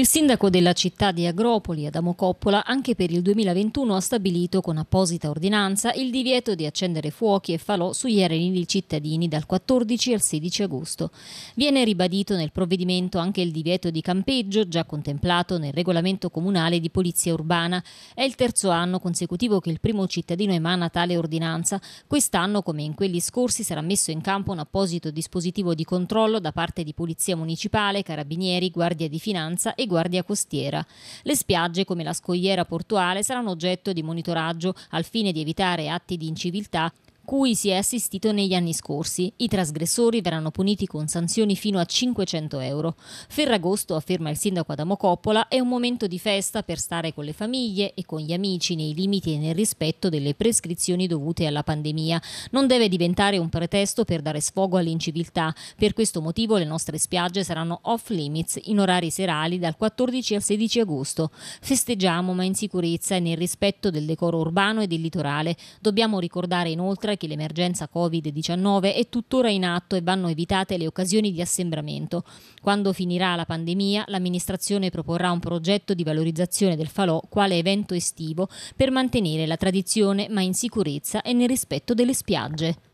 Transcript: Il sindaco della città di Agropoli, Adamo Coppola, anche per il 2021 ha stabilito con apposita ordinanza il divieto di accendere fuochi e falò sugli arenili cittadini dal 14 al 16 agosto. Viene ribadito nel provvedimento anche il divieto di campeggio, già contemplato nel regolamento comunale di polizia urbana. È il terzo anno consecutivo che il primo cittadino emana tale ordinanza. Quest'anno, come in quelli scorsi, sarà messo in campo un apposito dispositivo di controllo da parte di polizia municipale, carabinieri, guardia di finanza e guardia costiera. Le spiagge, come la scogliera portuale, saranno oggetto di monitoraggio al fine di evitare atti di inciviltà cui si è assistito negli anni scorsi. I trasgressori verranno puniti con sanzioni fino a 500 euro. Ferragosto, afferma il sindaco Adamo Coppola, è un momento di festa per stare con le famiglie e con gli amici nei limiti e nel rispetto delle prescrizioni dovute alla pandemia. Non deve diventare un pretesto per dare sfogo all'inciviltà. Per questo motivo le nostre spiagge saranno off limits in orari serali dal 14 al 16 agosto. Festeggiamo ma in sicurezza e nel rispetto del decoro urbano e del litorale. Dobbiamo ricordare inoltre che l'emergenza Covid-19 è tuttora in atto e vanno evitate le occasioni di assembramento. Quando finirà la pandemia, l'amministrazione proporrà un progetto di valorizzazione del falò quale evento estivo per mantenere la tradizione ma in sicurezza e nel rispetto delle spiagge.